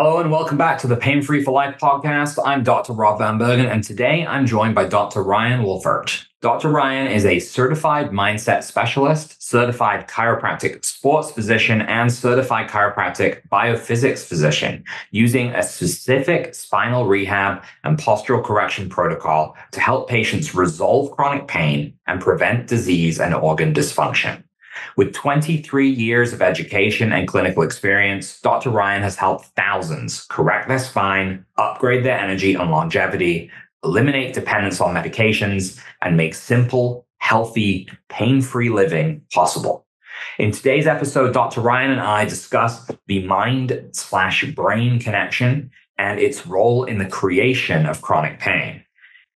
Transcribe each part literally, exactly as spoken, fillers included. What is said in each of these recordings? Hello and welcome back to the Pain Free for Life podcast. I'm Doctor Rob Van Bergen, and today I'm joined by Doctor Ryan Wohlfert. Doctor Ryan is a certified mindset specialist, certified chiropractic sports physician, and certified chiropractic biophysics physician using a specific spinal rehab and postural correction protocol to help patients resolve chronic pain and prevent disease and organ dysfunction. With twenty-three years of education and clinical experience, Doctor Ryan has helped thousands correct their spine, upgrade their energy and longevity, eliminate dependence on medications, and make simple, healthy, pain-free living possible. In today's episode, Doctor Ryan and I discuss the mind slash brain connection and its role in the creation of chronic pain.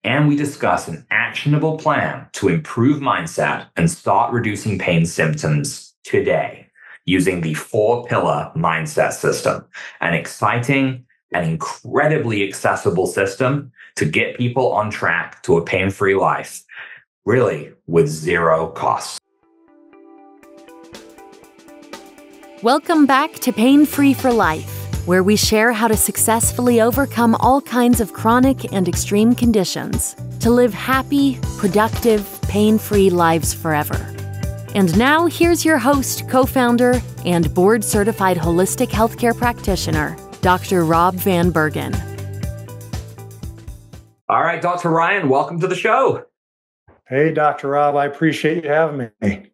And we discuss an actionable plan to improve mindset and start reducing pain symptoms today using the Four Pillar Mindset System, an exciting and incredibly accessible system to get people on track to a pain-free life, really with zero cost. Welcome back to Pain Free for Life, where we share how to successfully overcome all kinds of chronic and extreme conditions to live happy, productive, pain-free lives forever. And now, here's your host, co-founder, and board-certified holistic healthcare practitioner, Doctor Rob Van Bergen. All right, Doctor Ryan, welcome to the show. Hey, Doctor Rob, I appreciate you having me.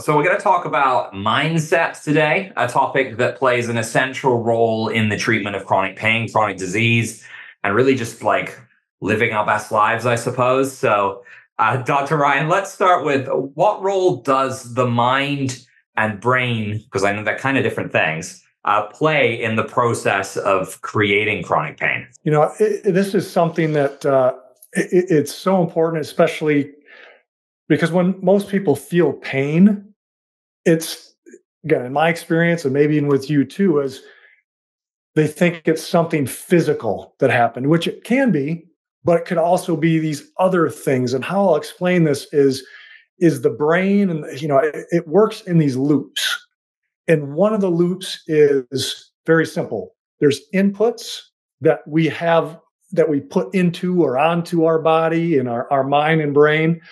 So we're going to talk about mindsets today, a topic that plays an essential role in the treatment of chronic pain, chronic disease, and really just like living our best lives, I suppose. So, uh, Doctor Ryan, let's start with what role does the mind and brain, because I know they're kind of different things, uh, play in the process of creating chronic pain? You know, it, this is something that uh, it, it's so important, especially because when most people feel pain, it's, again, in my experience, and maybe even with you too, is they think it's something physical that happened, which it can be, but it could also be these other things. And how I'll explain this is, is the brain, and you know, it, it works in these loops. And one of the loops is very simple. There's inputs that we have, that we put into or onto our body and our, our mind and brain.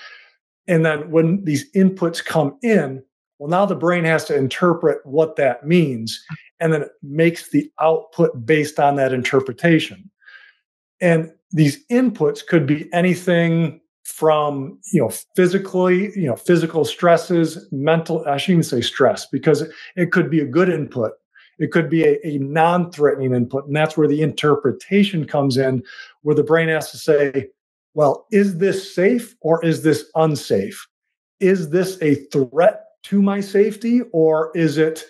And then when these inputs come in, well, now the brain has to interpret what that means. And then it makes the output based on that interpretation. And these inputs could be anything from, you know, physically, you know, physical stresses, mental, I shouldn't even say stress, because it could be a good input. It could be a, a non-threatening input. And that's where the interpretation comes in, where the brain has to say, well, is this safe or is this unsafe? Is this a threat to my safety or is it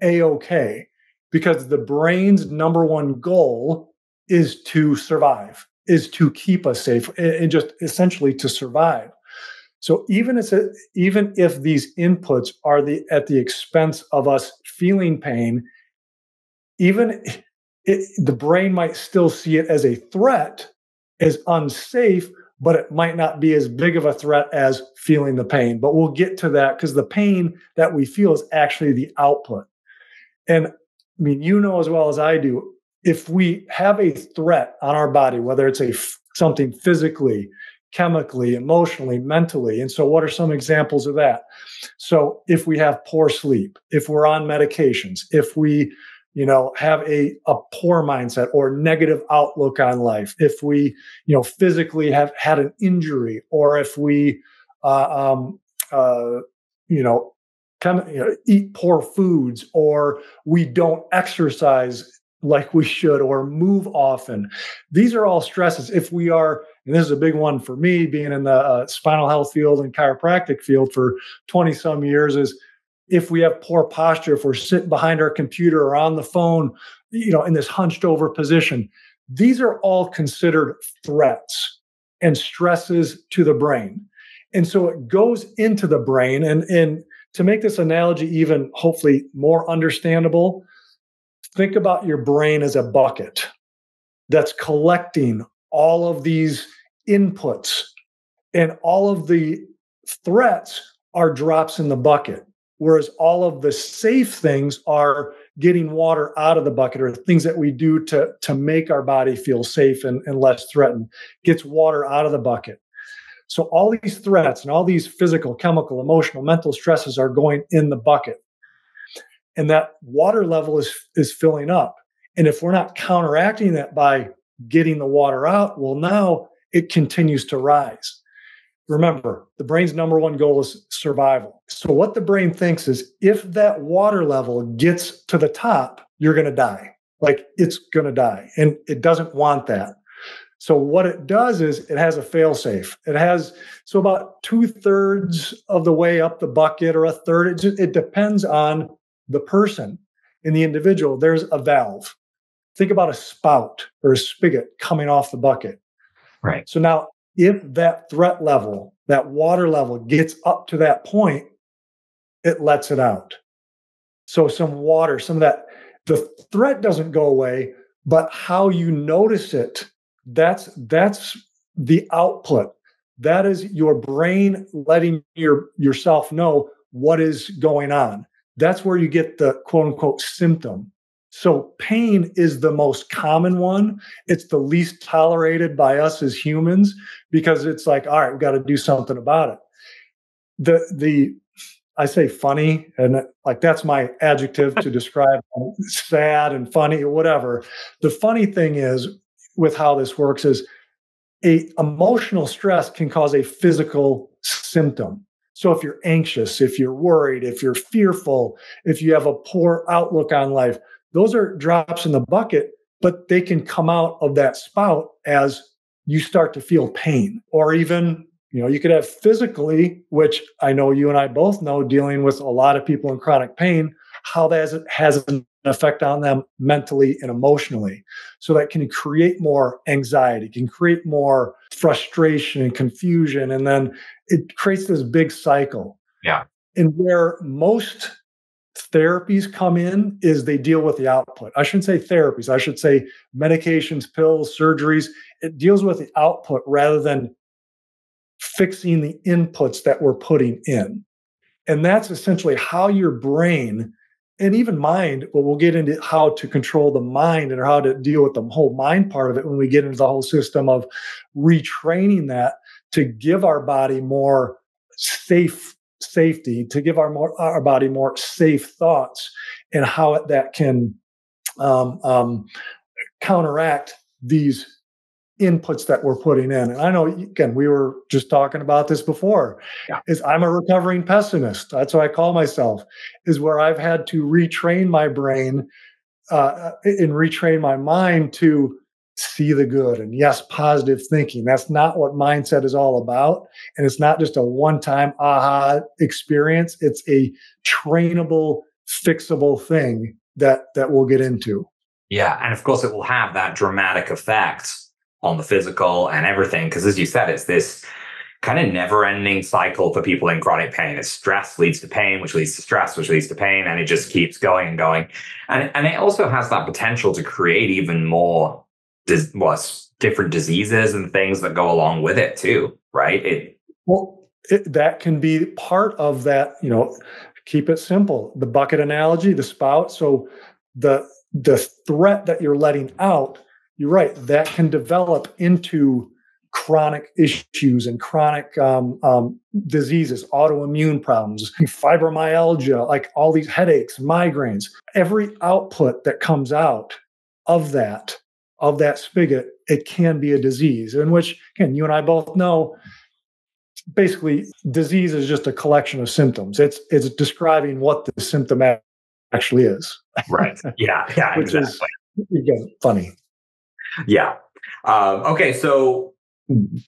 a-okay? Because the brain's number one goal is to survive, is to keep us safe and just essentially to survive. So even if, even if these inputs are the, at the expense of us feeling pain, even it, the brain might still see it as a threat, is unsafe, but it might not be as big of a threat as feeling the pain. But we'll get to that because the pain that we feel is actually the output. And I mean, you know as well as I do, if we have a threat on our body, whether it's a something physically, chemically, emotionally, mentally. And so what are some examples of that? So if we have poor sleep, if we're on medications, if we you know, have a, a poor mindset or negative outlook on life. If we, you know, physically have had an injury, or if we, uh, um, uh, you know, kind of you know, eat poor foods, or we don't exercise like we should, or move often. These are all stresses. If we are, and this is a big one for me, being in the uh, spinal health field and chiropractic field for twenty some years is, if we have poor posture, if we're sitting behind our computer or on the phone, you know, in this hunched over position, these are all considered threats and stresses to the brain. And so it goes into the brain. And, and to make this analogy even hopefully more understandable, think about your brain as a bucket that's collecting all of these inputs, and all of the threats are drops in the bucket. Whereas all of the safe things are getting water out of the bucket or things that we do to, to make our body feel safe and, and less threatened, gets water out of the bucket. So all these threats and all these physical, chemical, emotional, mental stresses are going in the bucket. And that water level is, is filling up. And if we're not counteracting that by getting the water out, well, now it continues to rise. Remember, the brain's number one goal is survival. So what the brain thinks is if that water level gets to the top, you're going to die. Like it's going to die. And it doesn't want that. So what it does is it has a fail-safe. It has, so about two-thirds of the way up the bucket or a third, it, just, it depends on the person and the individual. There's a valve. Think about a spout or a spigot coming off the bucket. Right. So now if that threat level, that water level gets up to that point, it lets it out. So some water, some of that, the threat doesn't go away, but how you notice it, that's, that's the output. That is your brain letting your, yourself know what is going on. That's where you get the quote unquote symptom. So pain is the most common one. It's the least tolerated by us as humans because it's like, all right, we've got to do something about it. The, the, I say funny, and like that's my adjective to describe sad and funny or whatever. The funny thing is with how this works is a emotional stress can cause a physical symptom. So if you're anxious, if you're worried, if you're fearful, if you have a poor outlook on life, those are drops in the bucket, but they can come out of that spout as you start to feel pain. Or even, you know, you could have physically, which I know you and I both know, dealing with a lot of people in chronic pain, how that has an effect on them mentally and emotionally. So that can create more anxiety, can create more frustration and confusion. And then it creates this big cycle. Yeah. And where most therapies come in is they deal with the output. I shouldn't say therapies. I should say medications, pills, surgeries. It deals with the output rather than fixing the inputs that we're putting in. And that's essentially how your brain and even mind, well, we'll get into how to control the mind and how to deal with the whole mind part of it when we get into the whole system of retraining that to give our body more safe safety, to give our more, our body more safe thoughts, and how it, that can um, um, counteract these inputs that we're putting in. And I know, again, we were just talking about this before, yeah. is I'm a recovering pessimist. That's what I call myself, is where I've had to retrain my brain uh, and retrain my mind to see the good and yes, positive thinking. That's not what mindset is all about. And it's not just a one-time aha experience. It's a trainable, fixable thing that, that we'll get into. Yeah. And of course it will have that dramatic effect on the physical and everything. Because as you said, it's this kind of never-ending cycle for people in chronic pain. It's stress leads to pain, which leads to stress, which leads to pain. And it just keeps going and going. And, and it also has that potential to create even more Dis- well, different diseases and things that go along with it too, right? It well, it, that can be part of that. You know, keep it simple. The bucket analogy, the spout. So the the threat that you're letting out, you're right, that can develop into chronic issues and chronic um, um, diseases, autoimmune problems, fibromyalgia, like all these headaches, migraines. Every output that comes out of that. of that spigot, it can be a disease in which, again, you and I both know, basically disease is just a collection of symptoms. It's it's describing what the symptom actually is. Right. Yeah. Yeah. Which exactly. is, again, funny. Yeah. Um, okay. So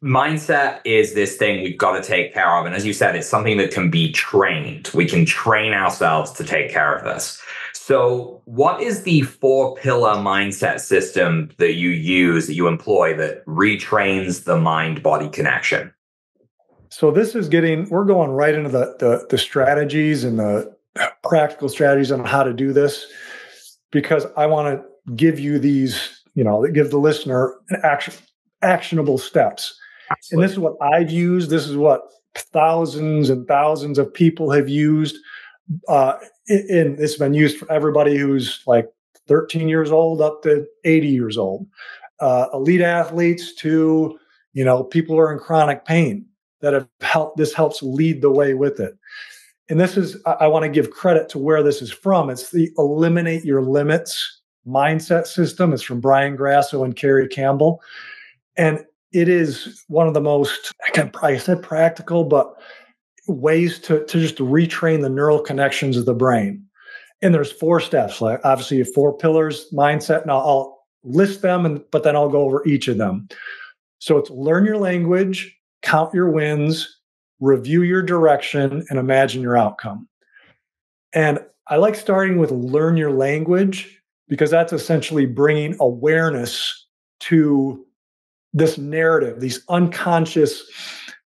mindset is this thing we've got to take care of. And as you said, it's something that can be trained. We can train ourselves to take care of this. So what is the four pillar mindset system that you use, that you employ, that retrains the mind-body connection? So this is getting, we're going right into the, the, the strategies and the practical strategies on how to do this, because I want to give you these, you know, give the listener an action, actionable steps. Absolutely. And this is what I've used. This is what thousands and thousands of people have used. uh, in, it's been used for everybody who's like thirteen years old up to eighty years old, uh, elite athletes to, you know, people who are in chronic pain that have helped. This helps lead the way with it. And this is, I, I want to give credit to where this is from. It's the Eliminate Your Limits Mindset System. It's from Brian Grasso and Kerry Campbell. And it is one of the most, I, can, I said practical, but ways to, to just retrain the neural connections of the brain. And there's four steps, like obviously four pillars, mindset, and I'll, I'll list them, and but then I'll go over each of them. So it's learn your language, count your wins, review your direction, and imagine your outcome. And I like starting with learn your language, because that's essentially bringing awareness to this narrative, these unconscious,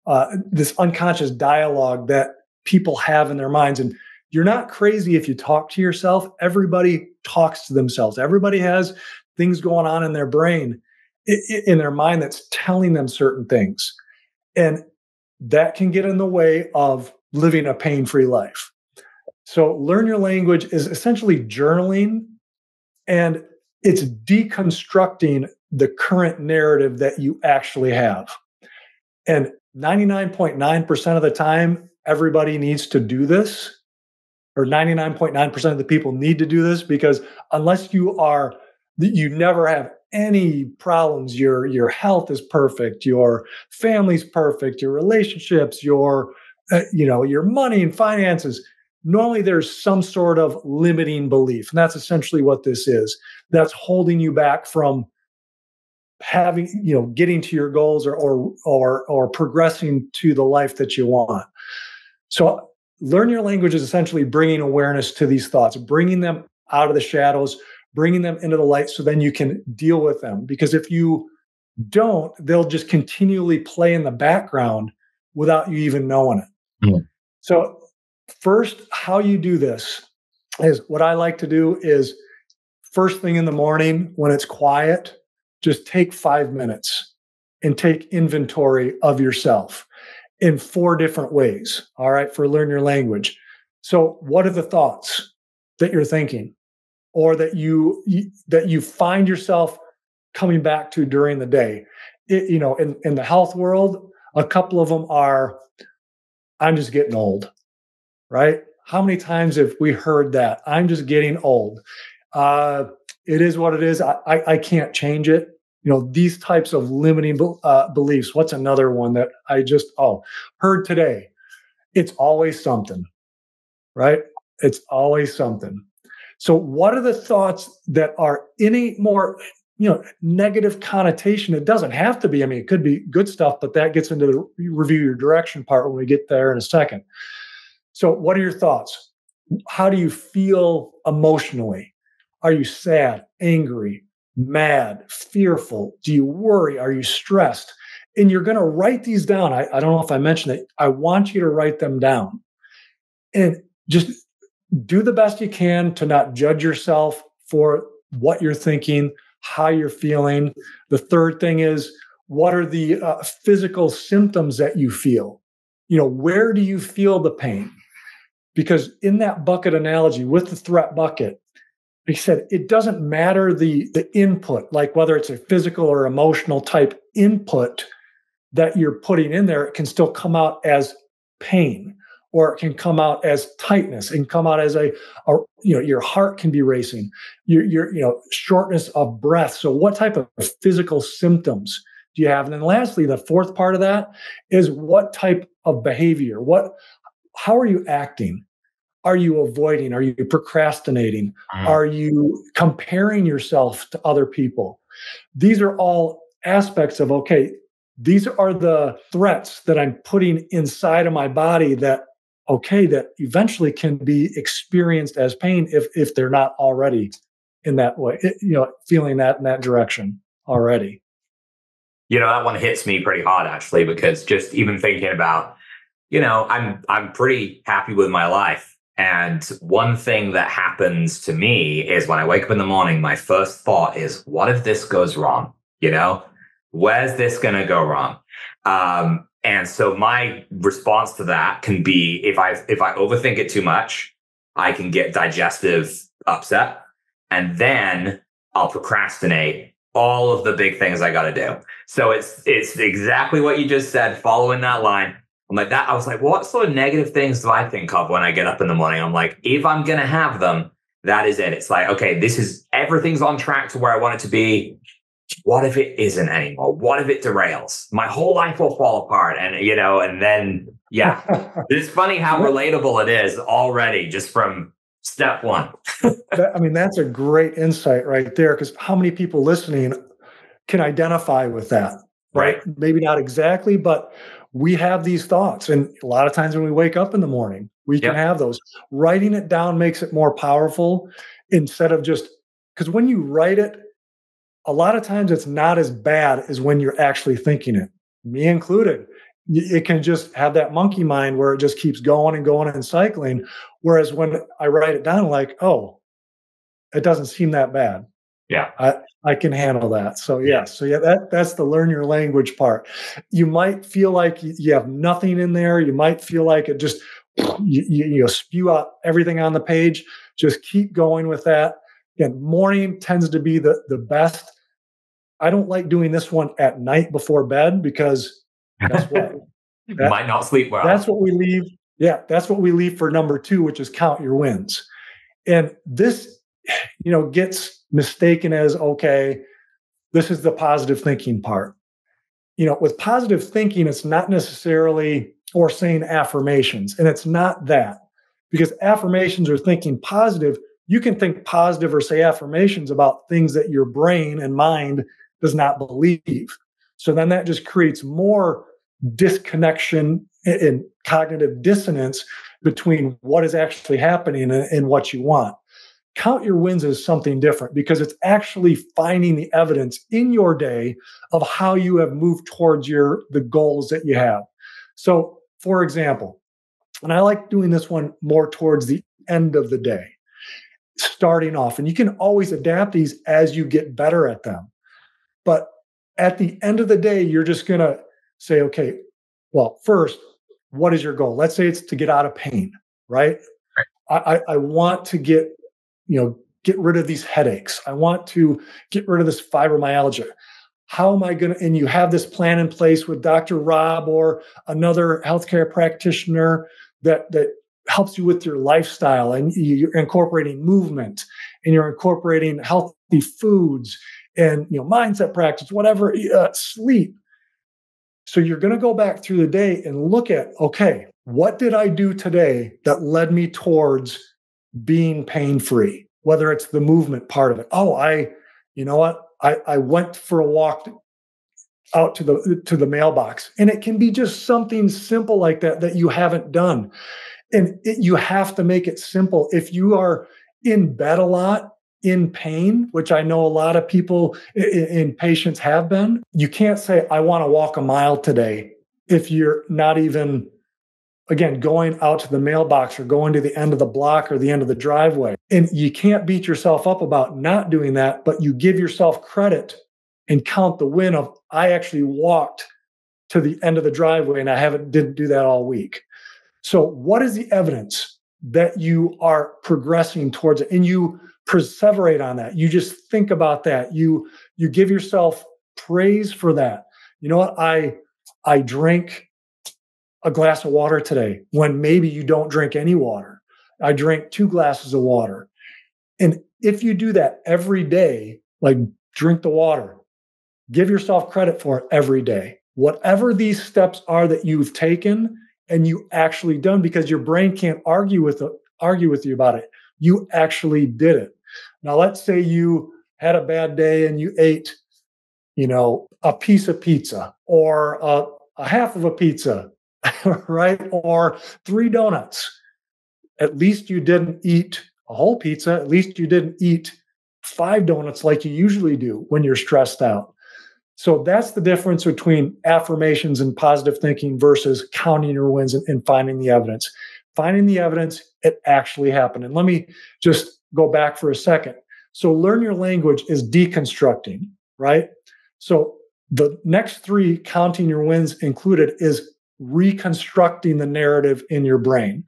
uh, this unconscious dialogue that people have in their minds. And you're not crazy if you talk to yourself. Everybody talks to themselves. Everybody has things going on in their brain, in their mind, that's telling them certain things. And that can get in the way of living a pain-free life. So learn your language is essentially journaling, and it's deconstructing the current narrative that you actually have. And ninety-nine point nine percent of the time, everybody needs to do this, or ninety-nine point nine percent of the people need to do this, because unless you are, you never have any problems, your, your health is perfect, your family's perfect, your relationships, your, uh, you know, your money and finances, normally there's some sort of limiting belief. And that's essentially what this is. That's holding you back from having, you know, getting to your goals, or, or, or, or progressing to the life that you want. So learn your language is essentially bringing awareness to these thoughts, bringing them out of the shadows, bringing them into the light, so then you can deal with them. Because if you don't, they'll just continually play in the background without you even knowing it. Mm-hmm. So first, how you do this is, what I like to do is, first thing in the morning when it's quiet, just take five minutes and take inventory of yourself in four different ways. All right, for learn your language. So what are the thoughts that you're thinking, or that you, that you find yourself coming back to during the day? It, you know, in, in the health world, a couple of them are, I'm just getting old, right? How many times have we heard that? I'm just getting old. Uh, it is what it is. I, I, I can't change it. You know, these types of limiting uh, beliefs. What's another one that I just, oh, heard today? It's always something, right? It's always something. So what are the thoughts that are any more, you know, negative connotation? It doesn't have to be. I mean, it could be good stuff, but that gets into the review your direction part when we get there in a second. So what are your thoughts? How do you feel emotionally? Are you sad, angry, mad, fearful? Do you worry? Are you stressed? And you're going to write these down. I, I don't know if I mentioned it. I want you to write them down, and just do the best you can to not judge yourself for what you're thinking, how you're feeling. The third thing is, what are the uh, physical symptoms that you feel? You know, where do you feel the pain? Because in that bucket analogy with the threat bucket, he said, it doesn't matter the, the input, like whether it's a physical or emotional type input that you're putting in there, it can still come out as pain, or it can come out as tightness, and come out as a, a, you know, your heart can be racing, your, your, you know, shortness of breath. So what type of physical symptoms do you have? And then lastly, the fourth part of that is, what type of behavior, what, how are you acting? Are you avoiding? Are you procrastinating? Uh-huh. Are you comparing yourself to other people? These are all aspects of, okay, these are the threats that I'm putting inside of my body that, okay, that eventually can be experienced as pain if, if they're not already in that way, it, you know, feeling that in that direction already. You know, that one hits me pretty hard, actually, because just even thinking about, you know, I'm, I'm pretty happy with my life. And one thing that happens to me is, when I wake up in the morning, my first thought is, what if this goes wrong? You know, where's this going to go wrong? Um, and so my response to that can be, if I, if I overthink it too much, I can get digestive upset, and then I'll procrastinate all of the big things I got to do. So it's it's exactly what you just said, following that line. I'm like that. I was like, well, what sort of negative things do I think of when I get up in the morning? I'm like, if I'm going to have them, that is it. It's like, okay, this is, everything's on track to where I want it to be. What if it isn't anymore? What if it derails? My whole life will fall apart. And, you know, and then, yeah, it's funny how relatable it is already just from step one. that, I mean, that's a great insight right there, because how many people listening can identify with that? Right. right. Maybe not exactly, but we have these thoughts. And a lot of times when we wake up in the morning, we yep. can have those. Writing it down makes it more powerful instead of just, because when you write it, a lot of times it's not as bad as when you're actually thinking it, me included. It can just have that monkey mind where it just keeps going and going and cycling. Whereas when I write it down, like, oh, it doesn't seem that bad. Yeah, I, I can handle that. So, yeah. yeah. So, yeah, that that's the learn your language part. You might feel like you have nothing in there. You might feel like it just, you, you, you spew out everything on the page. Just keep going with that. Again, morning tends to be the, the best. I don't like doing this one at night before bed, because that's what that, might not sleep well. That's what we leave. Yeah, that's what we leave for number two, which is count your wins. And this, you know, gets mistaken as, okay, this is the positive thinking part. You know, with positive thinking, it's not necessarily or saying affirmations, and it's not that, because affirmations are thinking positive. You can think positive or say affirmations about things that your brain and mind does not believe. So then that just creates more disconnection and cognitive dissonance between what is actually happening and what you want. Count your wins is something different, because it's actually finding the evidence in your day of how you have moved towards your the goals that you have. So, for example, and I like doing this one more towards the end of the day, starting off, and you can always adapt these as you get better at them. But at the end of the day, you're just going to say, okay, well, first, what is your goal? Let's say it's to get out of pain, right? right. I, I want to get, you know, get rid of these headaches. I want to get rid of this fibromyalgia. How am I going to, and you have this plan in place with Doctor Rob or another healthcare practitioner that, that helps you with your lifestyle, and you're incorporating movement, and you're incorporating healthy foods, and, you know, mindset practice, whatever, uh, sleep. So you're going to go back through the day and look at, okay, what did I do today that led me towards being pain-free? Whether it's the movement part of it. Oh, I, you know what? I, I went for a walk out to the, to the mailbox. And it can be just something simple like that, that you haven't done. And it, you have to make it simple. If you are in bed a lot, in pain, which I know a lot of people and patients have been, you can't say, I want to walk a mile today, if you're not even, again, going out to the mailbox or going to the end of the block or the end of the driveway. And you can't beat yourself up about not doing that, but you give yourself credit and count the win of, I actually walked to the end of the driveway and I haven't didn't do that all week. So what is the evidence that you are progressing towards it? And you perseverate on that. You just think about that. You, you give yourself praise for that. You know what? I, I drink a glass of water today when maybe you don't drink any water. I drink two glasses of water. And if you do that every day, like drink the water, give yourself credit for it every day, whatever these steps are that you've taken and you actually done, because your brain can't argue with, argue with you about it. You actually did it. Now, let's say you had a bad day and you ate, you know, a piece of pizza or a, a half of a pizza, right? Or three donuts. At least you didn't eat a whole pizza. At least you didn't eat five donuts like you usually do when you're stressed out. So that's the difference between affirmations and positive thinking versus counting your wins and, and finding the evidence. Finding the evidence, it actually happened. And let me just go back for a second. So learn your language is deconstructing, right? So the next three, counting your wins included, is reconstructing the narrative in your brain.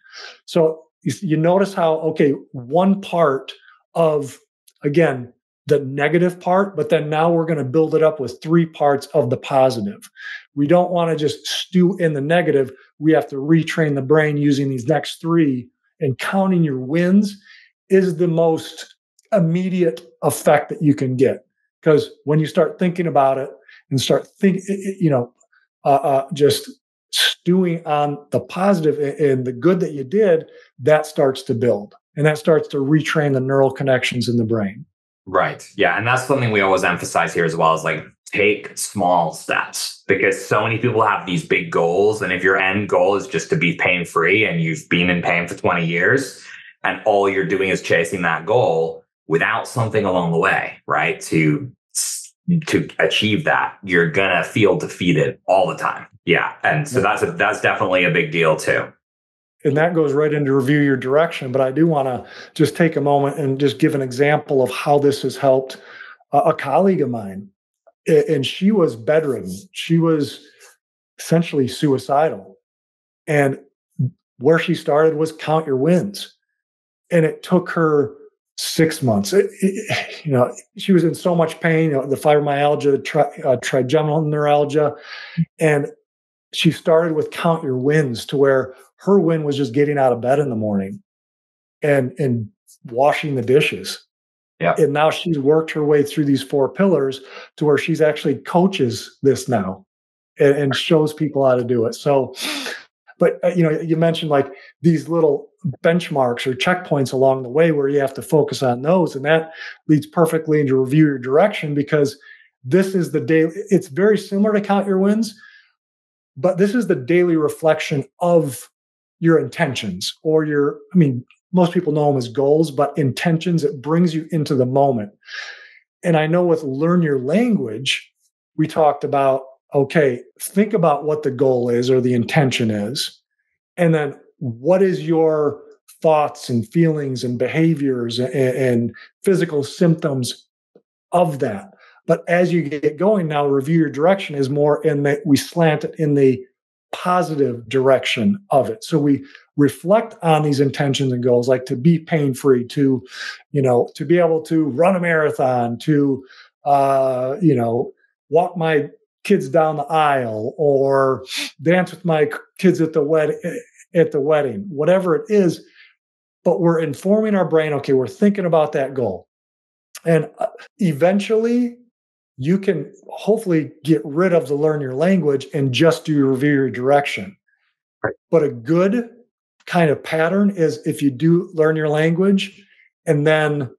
So you, you notice how, okay, one part of, again, the negative part, but then now we're going to build it up with three parts of the positive. We don't want to just stew in the negative. We have to retrain the brain using these next three, and counting your wins is the most immediate effect that you can get. Because when you start thinking about it and start think, you know, uh, uh, just stewing on the positive and the good that you did, that starts to build, and that starts to retrain the neural connections in the brain. Right. Yeah. And that's something we always emphasize here as well, is like, take small steps, because so many people have these big goals. And if your end goal is just to be pain free and you've been in pain for twenty years and all you're doing is chasing that goal without something along the way, right, to, to achieve that, you're going to feel defeated all the time. Yeah. And so that's a, that's definitely a big deal too. And that goes right into review your direction. But I do want to just take a moment and just give an example of how this has helped a, a colleague of mine. And she was bedridden. She was essentially suicidal. And where she started was count your wins. And it took her six months. It, it, you know, she was in so much pain, you know, the fibromyalgia, the tri, uh, trigeminal neuralgia. And she started with count your wins, to where her win was just getting out of bed in the morning and, and washing the dishes. Yeah. And now she's worked her way through these four pillars to where she's actually coaches this now and, and shows people how to do it. So, but you know, you mentioned like these little benchmarks or checkpoints along the way where you have to focus on those. And that leads perfectly into review your direction, because this is the daily, it's very similar to count your wins, but this is the daily reflection of your intentions or your, I mean, most people know them as goals, but intentions, it brings you into the moment. And I know with learn your language, we talked about, okay, think about what the goal is or the intention is. And then what is your thoughts and feelings and behaviors and, and physical symptoms of that? But as you get going now, review your direction is more in that we slant it in the positive direction of it. So we reflect on these intentions and goals, like to be pain-free, to, you know, to be able to run a marathon, to, uh, you know, walk my kids down the aisle or dance with my kids at the wed- at the wedding, whatever it is. But we're informing our brain, okay, we're thinking about that goal. And eventually, you can hopefully get rid of the learn your language and just do your review your direction. Right. But a good kind of pattern is if you do learn your language and then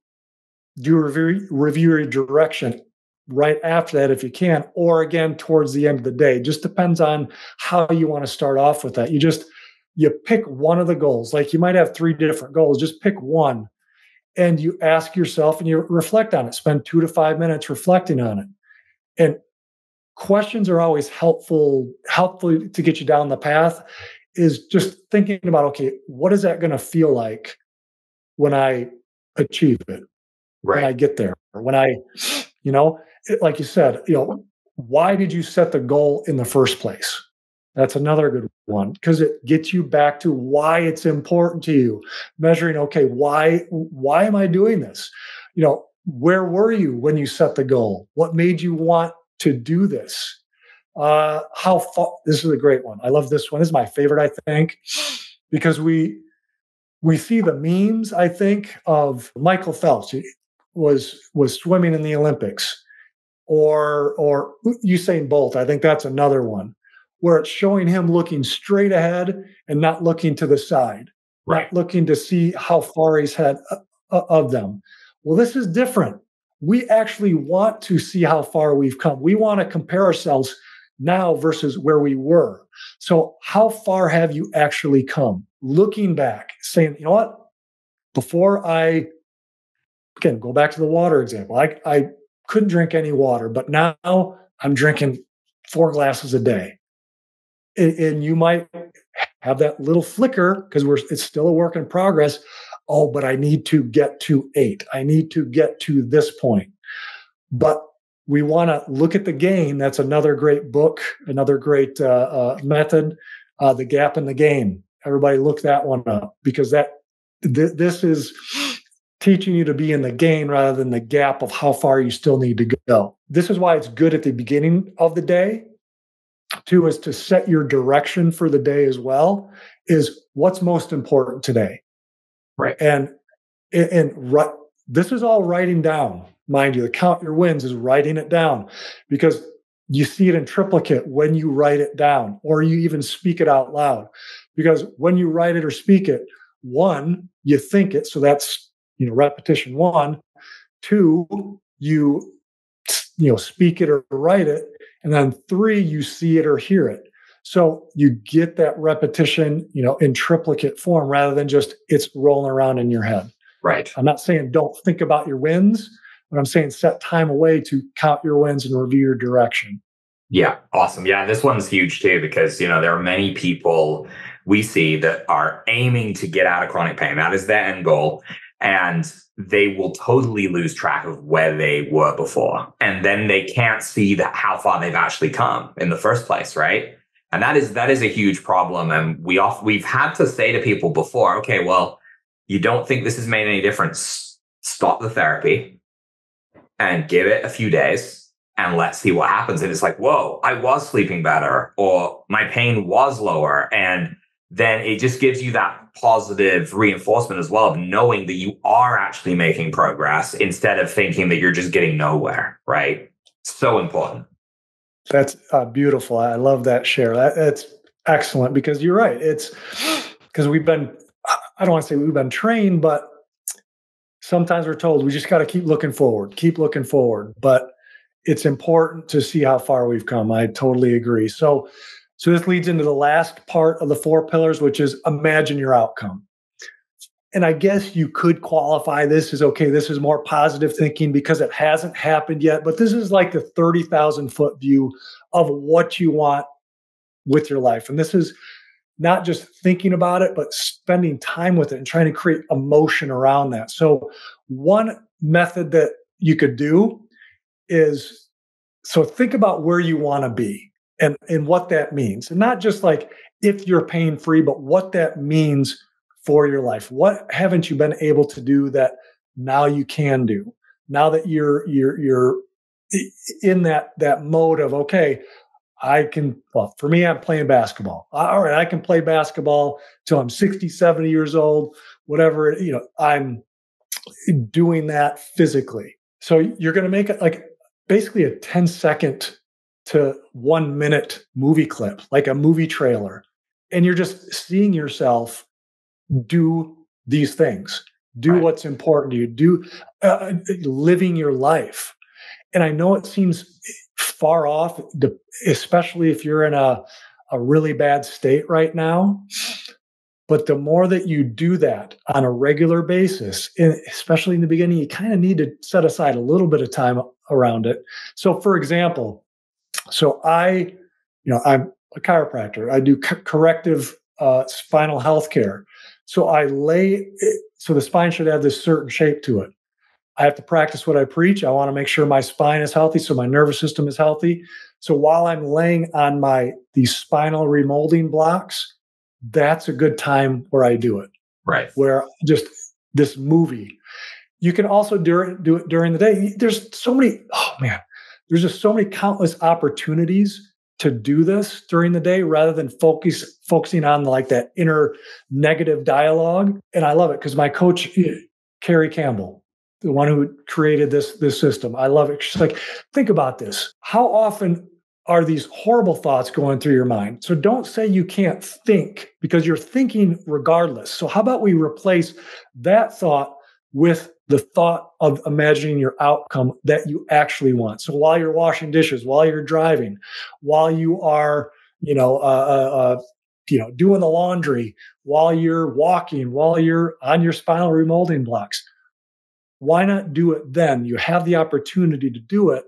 do review, review your direction right after that if you can, or again, towards the end of the day. Just depends on how you want to start off with that. You just, you pick one of the goals. Like you might have three different goals, just pick one. And you ask yourself and you reflect on it, spend two to five minutes reflecting on it. And questions are always helpful, helpful to get you down the path, is just thinking about, okay, what is that going to feel like when I achieve it, right, when I get there, or when I, you know, it, like you said, you know, why did you set the goal in the first place? That's another good one, because it gets you back to why it's important to you. Measuring, okay, why why am I doing this? You know, where were you when you set the goal? What made you want to do this? Uh, how far? This is a great one. I love this one. This is my favorite, I think, because we we see the memes. I think of Michael Phelps was was swimming in the Olympics, or or Usain Bolt. I think that's another one, where it's showing him looking straight ahead and not looking to the side, right, not looking to see how far he's ahead of them. Well, this is different. We actually want to see how far we've come. We want to compare ourselves now versus where we were. So how far have you actually come? Looking back, saying, you know what? Before I, again, go back to the water example. I, I couldn't drink any water, but now I'm drinking four glasses a day. And you might have that little flicker because we're it's still a work in progress. Oh, but I need to get to eight. I need to get to this point. But we want to look at the game. That's another great book, another great uh, uh, method, uh, The Gap and the Game. Everybody look that one up, because that th- this is teaching you to be in the gain rather than the gap of how far you still need to go. This is why it's good at the beginning of the day. Two is to set your direction for the day as well, is what's most important today. Right. And, and, and right, this is all writing down, mind you, the count your wins is writing it down, because you see it in triplicate when you write it down, or you even speak it out loud, because when you write it or speak it, one, you think it. So that's, you know, repetition one. Two, you, you know, speak it or write it. And then three, you see it or hear it. So you get that repetition, you know, in triplicate form rather than just it's rolling around in your head. Right. I'm not saying don't think about your wins, but I'm saying set time away to count your wins and review your direction. Yeah. Awesome. Yeah. And this one's huge too, because, you know, there are many people we see that are aiming to get out of chronic pain. That is their end goal. And they will totally lose track of where they were before. And then they can't see that how far they've actually come in the first place, right? And that is that is a huge problem. And we off, we've had to say to people before, okay, well, you don't think this has made any difference. Stop the therapy and give it a few days and let's see what happens. And it's like, whoa, I was sleeping better, or my pain was lower. And then it just gives you that positive reinforcement as well of knowing that you are actually making progress instead of thinking that you're just getting nowhere, right? So important. That's uh, beautiful. I love that share. That, that's excellent, because you're right. It's because we've been, I don't want to say we've been trained, but sometimes we're told we just got to keep looking forward, keep looking forward. But it's important to see how far we've come. I totally agree. So So this leads into the last part of the four pillars, which is imagine your outcome. And I guess you could qualify this as, okay, this is more positive thinking because it hasn't happened yet, but this is like the thirty thousand foot view of what you want with your life. And this is not just thinking about it, but spending time with it and trying to create emotion around that. So one method that you could do is, so think about where you want to be. And, and what that means, and not just like if you're pain-free, but what that means for your life. What haven't you been able to do that now you can do? Now that you're you're you're in that that mode of, okay, I can. Well, for me, I'm playing basketball. All right, I can play basketball till I'm sixty, seventy years old, whatever. You know, I'm doing that physically. So you're going to make it like basically a ten second. To one minute movie clip, like a movie trailer. And you're just seeing yourself do these things, do right. What's important to you, do uh, living your life. And I know it seems far off, especially if you're in a, a really bad state right now. But the more that you do that on a regular basis, and especially in the beginning, you kind of need to set aside a little bit of time around it. So for example, So I, you know, I'm a chiropractor. I do c- corrective uh, spinal health care. So I lay, it, so the spine should have this certain shape to it. I have to practice what I preach. I want to make sure my spine is healthy, so my nervous system is healthy. So while I'm laying on my these spinal remolding blocks, that's a good time where I do it. Right. Where just this movie. You can also do it, do it during the day. There's so many. Oh man. There's just so many countless opportunities to do this during the day rather than focus focusing on like that inner negative dialogue. And I love it because my coach, Kerry Campbell, the one who created this, this system, I love it. She's like, think about this. How often are these horrible thoughts going through your mind? So don't say you can't think, because you're thinking regardless. So how about we replace that thought with the thought of imagining your outcome that you actually want. So while you're washing dishes, while you're driving, while you are, you know, uh, uh, you know, doing the laundry, while you're walking, while you're on your spinal remolding blocks, why not do it then? You have the opportunity to do it.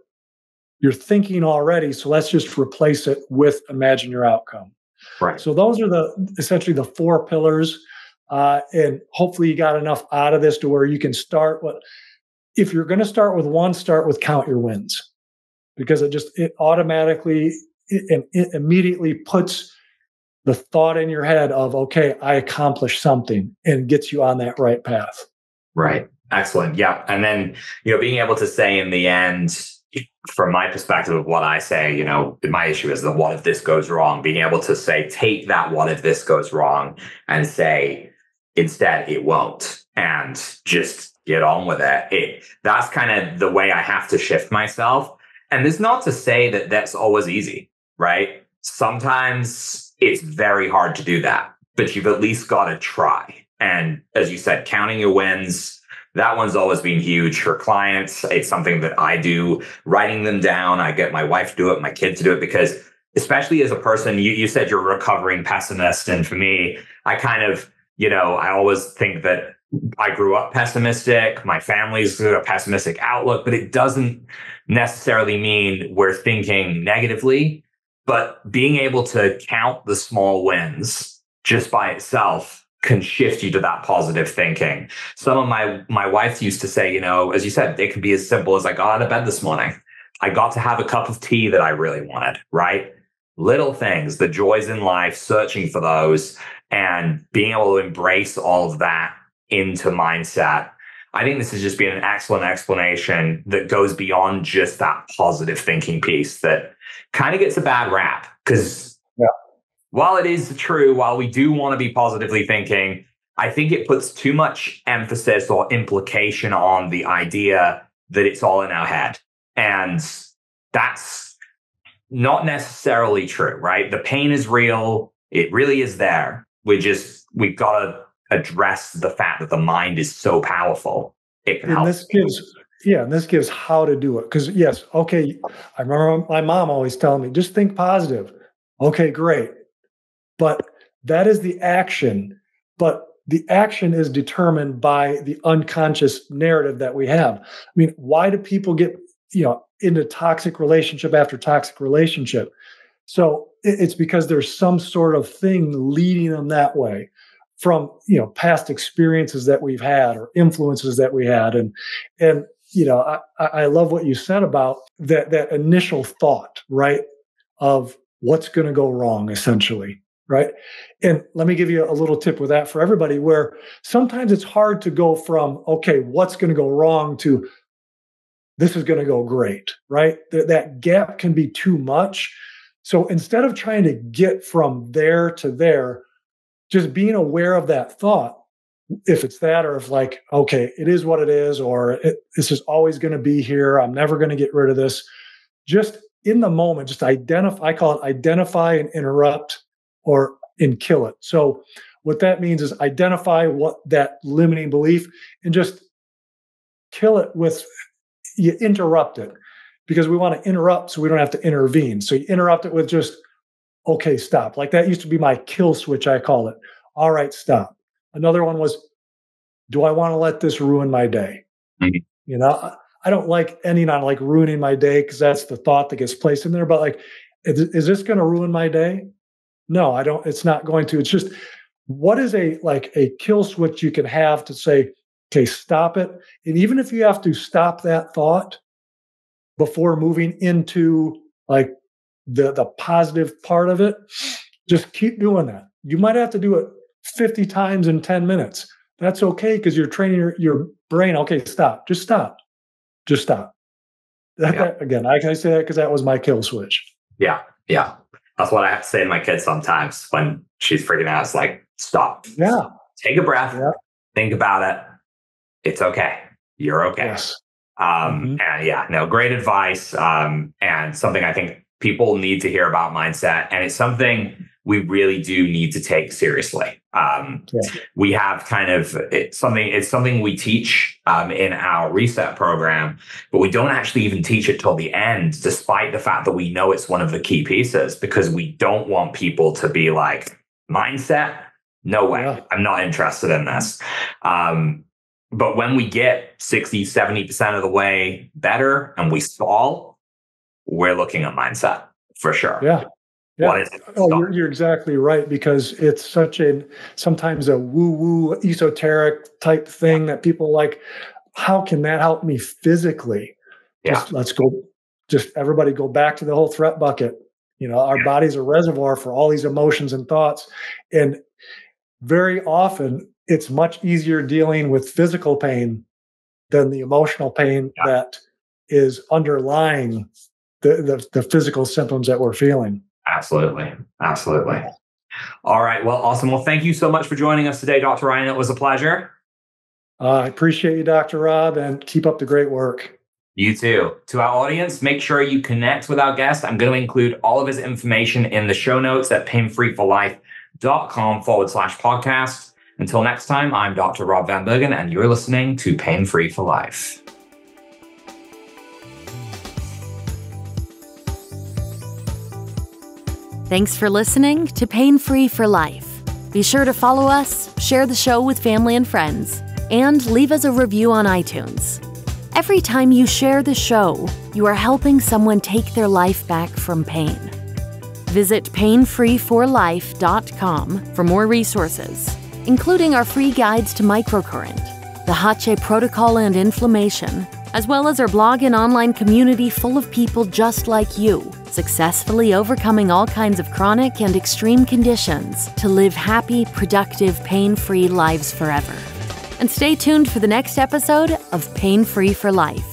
You're thinking already, so let's just replace it with imagine your outcome. Right. So those are the essentially the four pillars. Uh, and hopefully you got enough out of this to where you can start. What if you're going to start with one? Start with count your wins, because it just it automatically and it, it immediately puts the thought in your head of, okay, I accomplished something, and gets you on that right path. Right. Excellent. Yeah. And then, you know, being able to say in the end, from my perspective of what I say, you know, my issue is the what if this goes wrong, being able to say, take that what if this goes wrong and say, instead, it won't, and just get on with it. It that's kind of the way I have to shift myself. And it's not to say that that's always easy, right? Sometimes it's very hard to do that, but you've at least got to try. And as you said, counting your wins, that one's always been huge for clients. It's something that I do, writing them down. I get my wife to do it, my kids to do it, because especially as a person, you, you said you're a recovering pessimist. And for me, I kind of, you know, I always think that I grew up pessimistic. My family's got a pessimistic outlook, but it doesn't necessarily mean we're thinking negatively. But being able to count the small wins just by itself can shift you to that positive thinking. Some of my my wife used to say, you know, as you said, it can be as simple as I got out of bed this morning. I got to have a cup of tea that I really wanted, right? Little things, the joys in life, searching for those and being able to embrace all of that into mindset. I think this has just been an excellent explanation that goes beyond just that positive thinking piece that kind of gets a bad rap because while it is true, while we do want to be positively thinking, I think it puts too much emphasis or implication on the idea that it's all in our head. And that's not necessarily true, right? The pain is real. It really is there. We just, we've got to address the fact that the mind is so powerful. It can and help. This gives, yeah, and this gives how to do it. Because yes, okay, I remember my mom always telling me, just think positive. Okay, great. But that is the action, but the action is determined by the unconscious narrative that we have. I mean, why do people get, you know, into toxic relationship after toxic relationship? So it's because there's some sort of thing leading them that way from, you know, past experiences that we've had or influences that we had. And, and, you know, I, I love what you said about that, that initial thought, right? Of what's going to go wrong, essentially. Right. And let me give you a little tip with that for everybody, where sometimes it's hard to go from, okay, what's going to go wrong to this is going to go great. Right. Th- that gap can be too much. So instead of trying to get from there to there, just being aware of that thought, if it's that, or if like, okay, it is what it is, or it, this is always going to be here. I'm never going to get rid of this. Just in the moment, just identify, I call it identify and interrupt. Or in kill it. So what that means is identify what that limiting belief and just kill it with, you interrupt it, because we want to interrupt so we don't have to intervene. So you interrupt it with just, okay, stop. Like that used to be my kill switch, I call it. All right, stop. Another one was, do I want to let this ruin my day? Mm-hmm. You know, I don't like any, not like ruining my day, because that's the thought that gets placed in there. But like, is, is this going to ruin my day? No, I don't, it's not going to. It's just, what is a, like a kill switch you can have to say, okay, stop it. And even if you have to stop that thought before moving into like the, the positive part of it, just keep doing that. You might have to do it fifty times in ten minutes. That's okay. Cause you're training your, your brain. Okay, stop, just stop, just stop. That, yeah. that, again, I can say that cause that was my kill switch. Yeah. Yeah. That's what I have to say to my kids sometimes when she's freaking out. It's like, stop. Yeah. Take a breath. Yeah. Think about it. It's okay. You're okay. Yes. Um, mm-hmm. And yeah, no, great advice. Um, and something I think people need to hear about mindset. And it's something we really do need to take seriously. Um, yeah. We have kind of it's something, it's something we teach um, in our reset program, but we don't actually even teach it till the end, despite the fact that we know it's one of the key pieces, because we don't want people to be like, mindset? No way. Yeah. I'm not interested in this. Um, but when we get sixty, seventy percent of the way better and we stall, we're looking at mindset for sure. Yeah. Yeah. What is it? Oh, you're, you're exactly right, because it's such a sometimes a woo-woo esoteric type thing that people like, how can that help me physically? Yeah. Just let's go, just everybody go back to the whole threat bucket. You know, our yeah. body's a reservoir for all these emotions and thoughts. And very often it's much easier dealing with physical pain than the emotional pain yeah. that is underlying the, the, the physical symptoms that we're feeling. Absolutely. Absolutely. All right. Well, awesome. Well, thank you so much for joining us today, Doctor Ryan. It was a pleasure. Uh, I appreciate you, Doctor Rob, and keep up the great work. You too. To our audience, make sure you connect with our guest. I'm going to include all of his information in the show notes at painfreeforlife.com forward slash podcast. Until next time, I'm Doctor Rob Van Bergen, and you're listening to Pain Free for Life. Thanks for listening to Pain Free for Life. Be sure to follow us, share the show with family and friends, and leave us a review on iTunes. Every time you share the show, you are helping someone take their life back from pain. Visit pain free for life dot com for more resources, including our free guides to microcurrent, the Hache Protocol and inflammation, as well as our blog and online community full of people just like you, successfully overcoming all kinds of chronic and extreme conditions to live happy, productive, pain-free lives forever. And stay tuned for the next episode of Pain Free for Life.